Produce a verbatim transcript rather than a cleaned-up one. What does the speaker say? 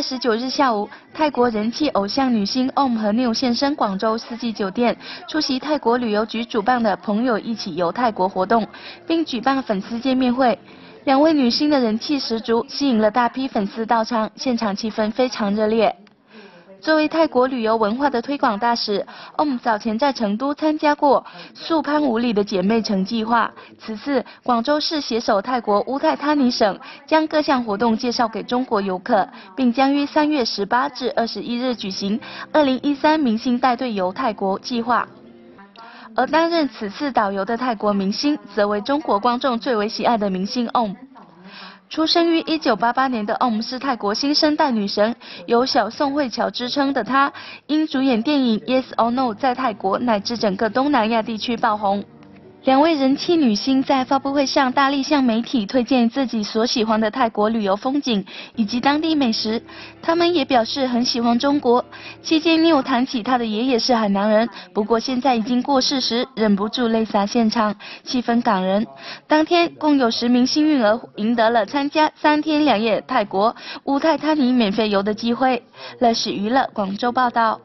月十九日下午，泰国人气偶像女星 Om 和 New 现身广州四季酒店，出席泰国旅游局主办的“朋友一起游泰国”活动，并举办粉丝见面会。两位女星的人气十足，吸引了大批粉丝到场，现场气氛非常热烈。 作为泰国旅游文化的推广大使 ，Om 早前在成都参加过素攀五里的姐妹城计划。此次，广州市携手泰国乌泰他尼省，将各项活动介绍给中国游客，并将于三月十八至二十一日举行二零一三明星带队游泰国计划。而担任此次导游的泰国明星，则为中国观众最为喜爱的明星 Om。 出生于一九八八年的 Om 是泰国新生代女神，有“小宋慧乔”之称的她，因主演电影《Yes or No》在泰国乃至整个东南亚地区爆红。两位人气女星在发布会上大力向媒体推荐自己所喜欢的泰国旅游风景以及当地美食，她们也表示很喜欢中国。期间，New谈起她的爷爷是海南人，不过现在已经过世时，忍不住泪洒现场，气氛感人。当天，共有十名幸运儿赢得了参加三天两夜泰国乌泰他尼免费游的机会。乐视娱乐广州报道。